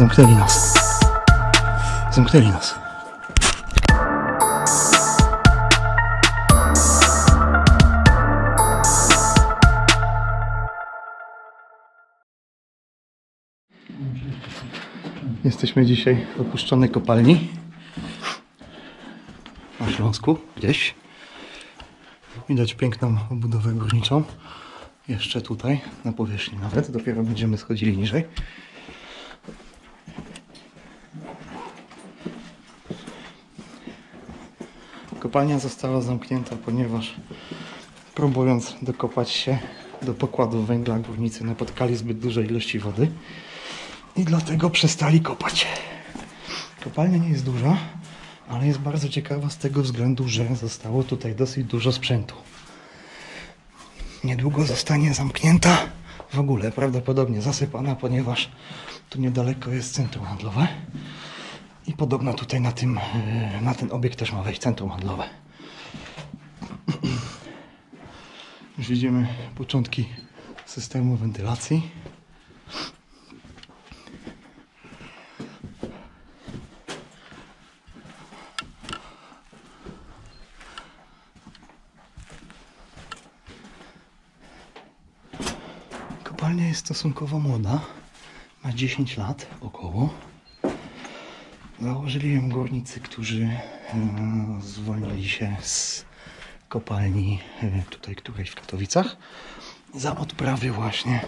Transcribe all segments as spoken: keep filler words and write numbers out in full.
Zamknęli nas. Zamknęli nas. Jesteśmy dzisiaj w opuszczonej kopalni na Śląsku, gdzieś. Widać piękną obudowę górniczą. Jeszcze tutaj, na powierzchni nawet. Dopiero będziemy schodzili niżej. Kopalnia została zamknięta, ponieważ próbując dokopać się do pokładów węgla górnicy napotkali zbyt duże ilości wody i dlatego przestali kopać. Kopalnia nie jest duża, ale jest bardzo ciekawa z tego względu, że zostało tutaj dosyć dużo sprzętu. Niedługo zostanie zamknięta w ogóle, prawdopodobnie zasypana, ponieważ tu niedaleko jest centrum handlowe. I podobno tutaj na, tym, na ten obiekt też ma wejść centrum handlowe. Już widzimy początki systemu wentylacji. Kopalnia jest stosunkowo młoda, ma dziesięć lat około. Założyli ją górnicy, którzy zwolnili się z kopalni tutaj którejś w Katowicach. Za odprawy właśnie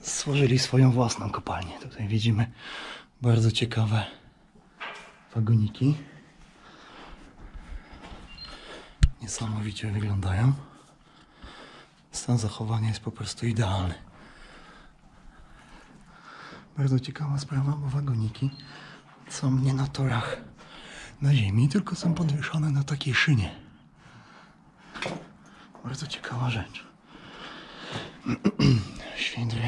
stworzyli swoją własną kopalnię. Tutaj widzimy bardzo ciekawe wagoniki. Niesamowicie wyglądają. Stan zachowania jest po prostu idealny. Bardzo ciekawa sprawa, bo wagoniki są nie na torach na ziemi, tylko są podwieszone na takiej szynie. Bardzo ciekawa rzecz. Świdry.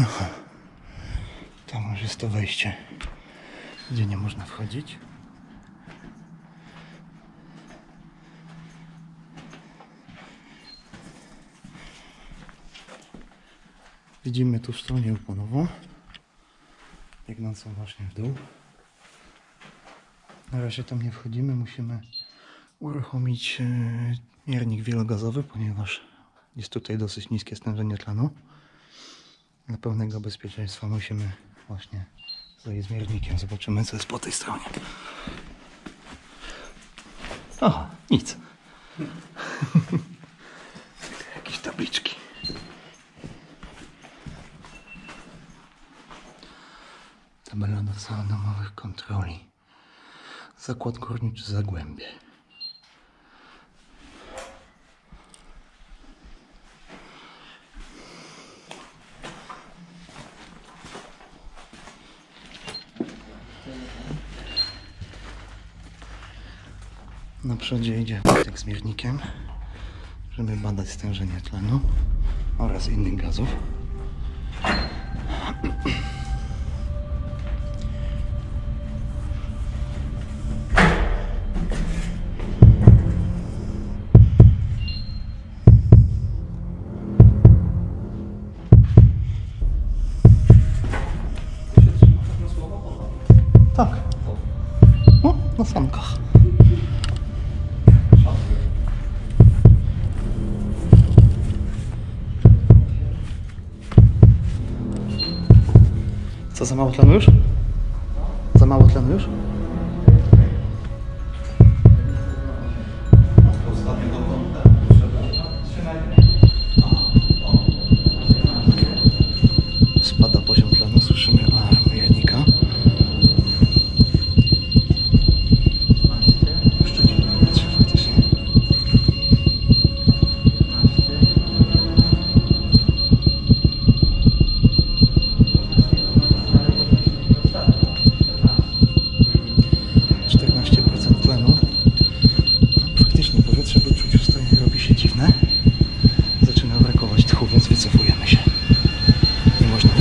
Aha. Tam już jest to wejście, gdzie nie można wchodzić. Widzimy tu stronę oponową, biegnącą właśnie w dół. Na razie tam nie wchodzimy, musimy uruchomić miernik wielogazowy, ponieważ jest tutaj dosyć niskie stężenie tlenu. Dla pełnego bezpieczeństwa musimy właśnie zejść z miernikiem. Zobaczymy, co jest po tej stronie. O, nic. Jakieś tabliczki. Tabela dozoru domowych kontroli. Zakład górniczy Zagłębie. Na przodzie idzie wózek z miernikiem, żeby badać stężenie tlenu oraz innych gazów. Tak. No, na samkach. Co, za mało tlenu już? Za mało tlenu już? Spada poziom tlenu, słyszymy alarm miernika.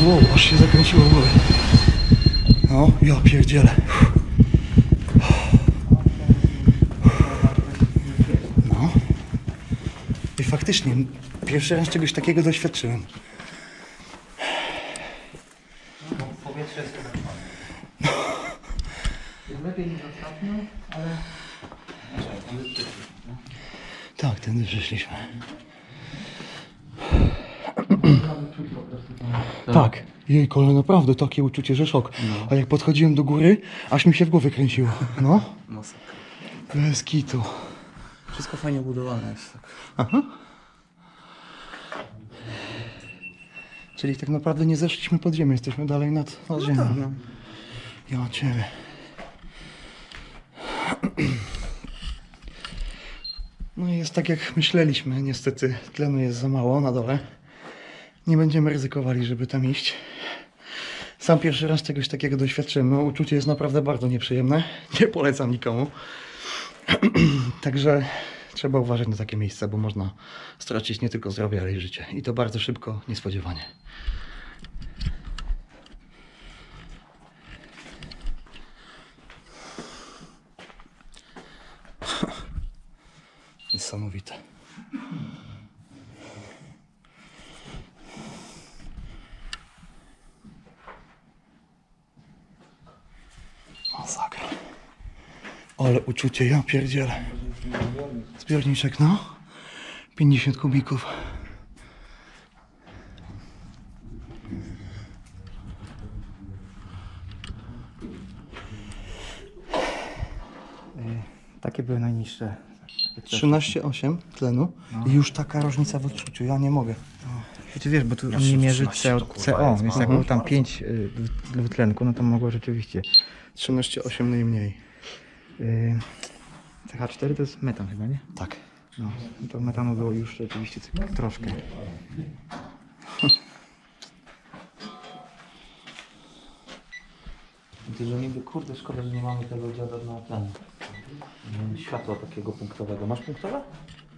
Wow, aż się zakręciło w głowie. No, ja pierdzielę. No. I faktycznie Pierwszy raz czegoś takiego doświadczyłem. No, powietrze jest zatrzymane. No. Jest lepiej niż ostatnio, ale... Tak, tędy przeszliśmy. Tak. Tak. Jejku, ale naprawdę takie uczucie, że szok. No. A jak podchodziłem do góry, aż mi się w głowie kręciło. No. Bez kitu. Wszystko fajnie budowane jest. Tak. Aha. Czyli tak naprawdę nie zeszliśmy pod ziemię, jesteśmy dalej nad, nad ziemią. No tak, no. Ja ciebie. No i jest tak jak myśleliśmy, niestety tlenu jest za mało na dole. Nie będziemy ryzykowali, żeby tam iść. Sam pierwszy raz czegoś takiego doświadczyłem. No, uczucie jest naprawdę bardzo nieprzyjemne. Nie polecam nikomu. Także trzeba uważać na takie miejsca, bo można stracić nie tylko zdrowie, ale i życie. I to bardzo szybko, niespodziewanie. Niesamowite. Masakra. Ale uczucie, ja pierdzielę. Zbiorniczek, no. pięćdziesiąt kubików. Takie były najniższe. trzynaście przecinek osiem tlenu no. I już taka różnica w odczuciu, ja nie mogę. No. Ty wiesz, bo tu on nie mierzy C O, więc jak mhm. było tam pięć y, dwutlenku, no to mogło rzeczywiście. trzynaście przecinek osiem najmniej. Y, C H cztery to jest metan chyba, nie? Tak. No, to metanu było już rzeczywiście troszkę. Tyle niby, kurde, szkoda, że nie mamy tego dziada na tlenu. Światła takiego punktowego. Masz punktowe?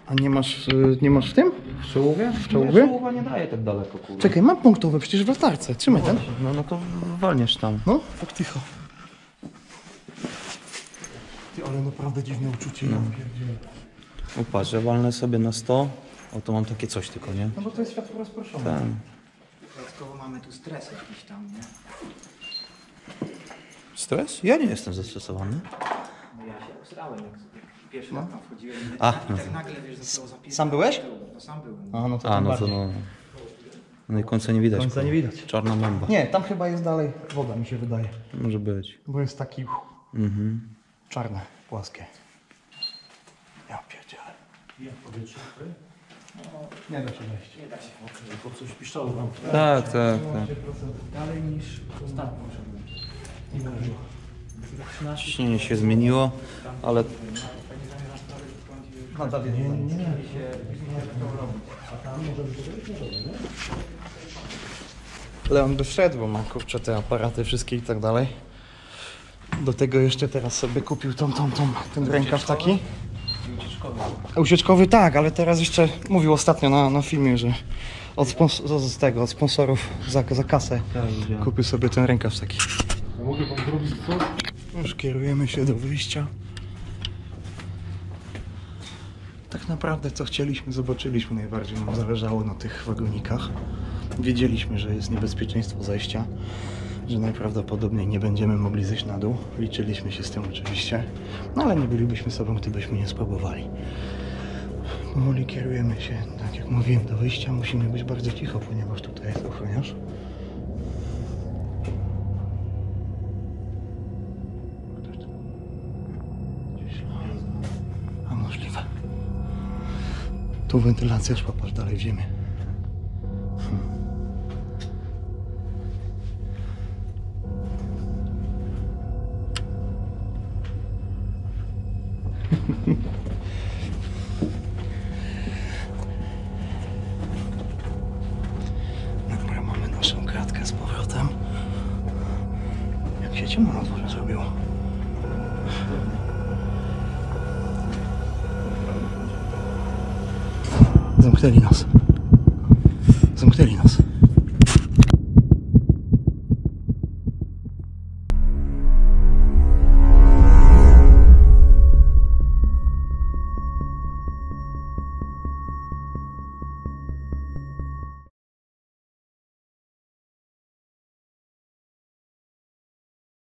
A nie masz, nie masz w tym? W czołówie? W czołówie? Nie, czołówa nie daje tak daleko. Kurde. Czekaj, mam punktowe przecież w latarce. Trzymaj no ten. No, no to walniesz tam. No, tak cicho. Ty, ale naprawdę dziwne uczucie. No. Ja patrz, ja walnę sobie na sto. O, to mam takie coś tylko, nie? No bo to jest światło rozproszone. Tak. Dodatkowo mamy tu stres jakiś tam, nie? Stres? Ja nie jestem zestresowany. Ja się obsrałem, jak pierwszy raz tam wchodziłem. A, no tak nagle, wiesz, zaczęło zapisać. Sam byłeś? No sam byłem. A, no to A, no, to no. no i końca nie widać. Końca nie widać. Czarna mamba. Nie, tam chyba jest dalej woda, mi się wydaje. Może być. Bo jest taki mhm. czarne, płaskie. Ja pierdzielę. Jak powietrze? No, nie da się wejść. Nie da się. Bo coś piszczało wam. Tak, tak, tak. tak. Dalej niż ostatnio szedłem. Nie było. Ciśnienie się zmieniło, ale... Leon by wszedł, bo ma kurczę te aparaty wszystkie i tak dalej. Do tego jeszcze teraz sobie kupił tą, tą, tą, ten rękaw taki. Ucieczkowy tak, ale teraz jeszcze mówił ostatnio na, na filmie, że od, sponsor, z tego, od sponsorów za, za kasę kupił sobie ten rękaw taki. Mogę wam zrobić coś? Już kierujemy się do wyjścia. Tak naprawdę co chcieliśmy, zobaczyliśmy. Najbardziej nam zależało na tych wagonikach. Wiedzieliśmy, że jest niebezpieczeństwo zejścia, że najprawdopodobniej nie będziemy mogli zejść na dół. Liczyliśmy się z tym oczywiście, no ale nie bylibyśmy sobą, gdybyśmy nie spróbowali. Powoli kierujemy się, tak jak mówiłem, do wyjścia. Musimy być bardzo cicho, ponieważ tutaj jest ochroniarz. Tu wentylacja szła patrz dalej w ziemię. Hmm. Dobra, mamy naszą kratkę z powrotem. Jak się ciemno na dworze zrobiło. Zamknęli nas. Zamknęli nas.